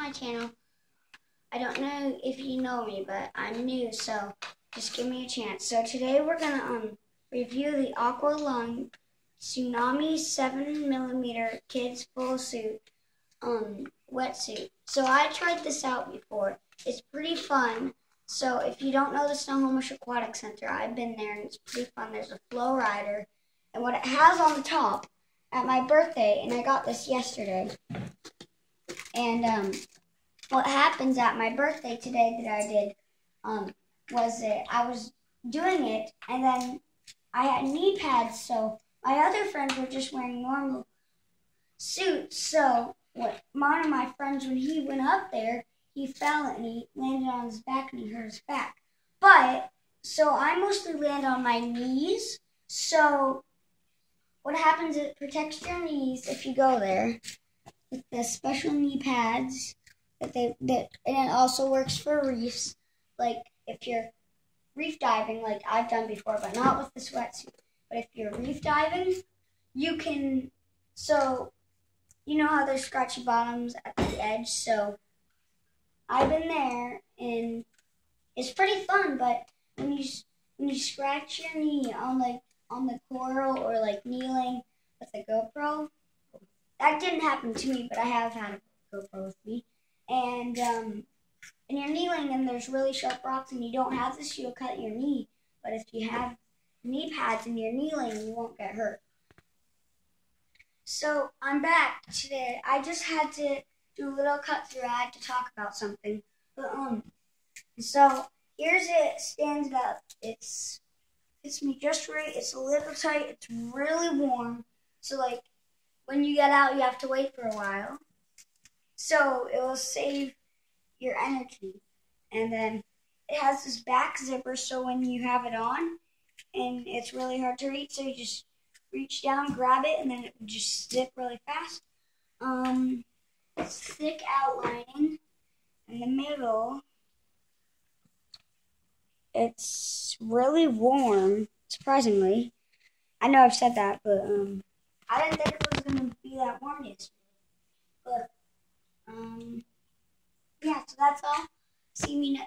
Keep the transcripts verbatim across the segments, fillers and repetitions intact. my channel. I don't know if you know me, but I'm new, so just give me a chance. So today we're gonna um review the Aqua Lung Tsunami seven millimeter Kids Full Suit um wetsuit. So I tried this out before. It's pretty fun. So if you don't know the Snohomish Aquatic Center, I've been there and it's pretty fun. There's a Flowrider, and what it has on the top. At my birthday, and I got this yesterday. And um, what happens at my birthday today that I did um, was that I was doing it, and then I had knee pads, so my other friends were just wearing normal suits. So what, one of my friends, when he went up there, he fell and he landed on his back and he hurt his back. But so I mostly land on my knees, so. What happens is it protects your knees if you go there with the special knee pads that they that and it also works for reefs, like if you're reef diving, like I've done before, but not with this wetsuit. But if you're reef diving, you can so you know how there's scratchy bottoms at the edge, so I've been there and it's pretty fun, but when you when you scratch your knee on like on the coral or like kneeling with a GoPro. That didn't happen to me, but I have had a GoPro with me. And um, and you're kneeling and there's really sharp rocks and you don't have this, you'll cut your knee. But if you have knee pads and you're kneeling, you won't get hurt. So I'm back today. I just had to do a little cut through. I had to talk about something. But um, so here's it stands up. It's It's me just right. It's a little tight. It's really warm. So, like, when you get out, you have to wait for a while. So, it will save your energy. And then it has this back zipper, so when you have it on, and it's really hard to reach, so you just reach down, grab it, and then it would just zip really fast. Um, it's thick outlining in the middle. It's really warm, surprisingly. I know I've said that, but um, I didn't think it was going to be that warm yesterday. But, um, yeah, so that's all. See me ne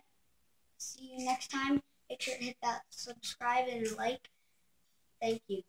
see you next time. Make sure to hit that subscribe and like. Thank you.